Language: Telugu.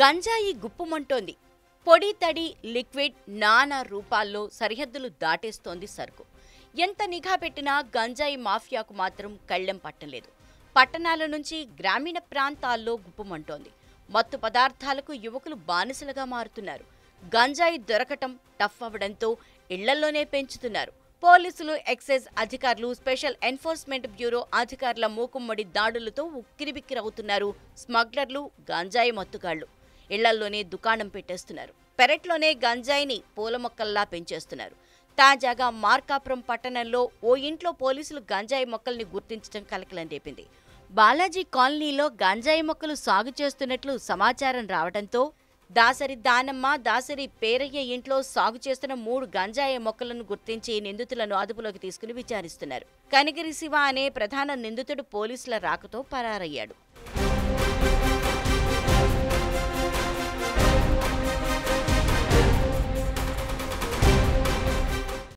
గంజాయి గుప్పుమంటోంది. పొడి, తడి, లిక్విడ్ నానా రూపాల్లో సరిహద్దులు దాటేస్తోంది సరుకు. ఎంత నిఘా పెట్టినా గంజాయి మాఫియాకు మాత్రం కళ్ళెం పట్టలేదు. పట్టణాల నుంచి గ్రామీణ ప్రాంతాల్లో గుప్పుమంటోంది. మత్తు పదార్థాలకు యువకులు బానిసలుగా మారుతున్నారు. గంజాయి దొరకటం టఫ్ అవ్వడంతో ఇళ్లలోనే పెంచుతున్నారు. పోలీసులు, ఎక్సైజ్ అధికారులు, స్పెషల్ ఎన్ఫోర్స్మెంట్ బ్యూరో అధికారుల మూకుమ్మడి దాడులతో ఉక్కిరిబిక్కిరవుతున్నారు స్మగ్లర్లు, గంజాయి మత్తుగాళ్లు. ఇళ్లల్లోనే దుకాణం పెట్టేస్తున్నారు. పెరట్లోనే గంజాయిని పూల మొక్కల్లా పెంచేస్తున్నారు. తాజాగా మార్కాపురం పట్టణంలో ఓ ఇంట్లో పోలీసులు గంజాయి మొక్కల్ని గుర్తించడం కలకలం రేపింది. బాలాజీ కాలనీలో గంజాయి మొక్కలు సాగు చేస్తున్నట్లు సమాచారం రావడంతో దాసరి దానమ్మ, దాసరి పేరయ్య ఇంట్లో సాగు చేస్తున్న 3 గంజాయి మొక్కలను గుర్తించి నిందితులను అదుపులోకి తీసుకుని విచారిస్తున్నారు. కనిగిరి శివ అనే ప్రధాన నిందితుడు పోలీసుల రాకతో పరారయ్యాడు.